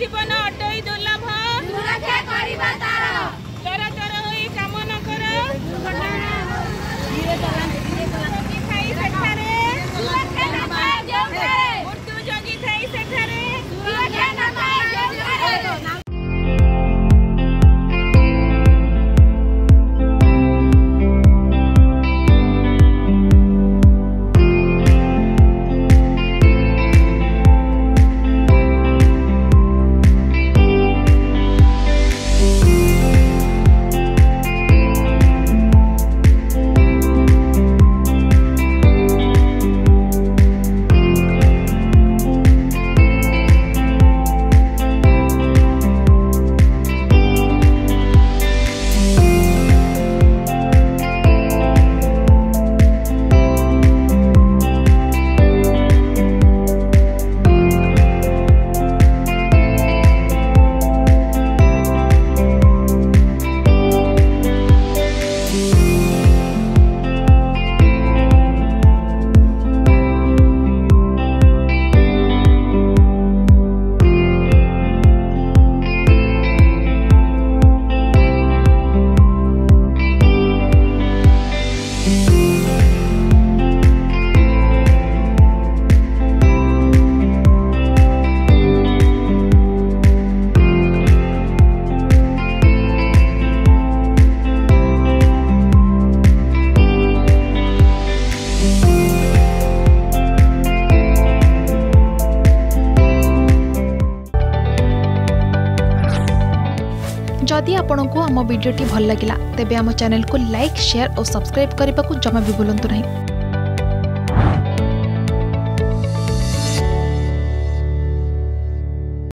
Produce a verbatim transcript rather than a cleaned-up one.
जीवन अटई दुर्लभ सुरक्षा करबा तार चोर चोर होई काम न कर धीरे चला धीरे चला खाई सेठारे सुरक्षा न पाए जोखरे मृत्यु जोगी थाई सेठारे सुरक्षा न पाए जोखरे। जदि आपंक आम भिड्टे भल लगा तेब आम चैनल को लाइक शेयर और सब्सक्राइब करने को जमा भी भूलु नहीं।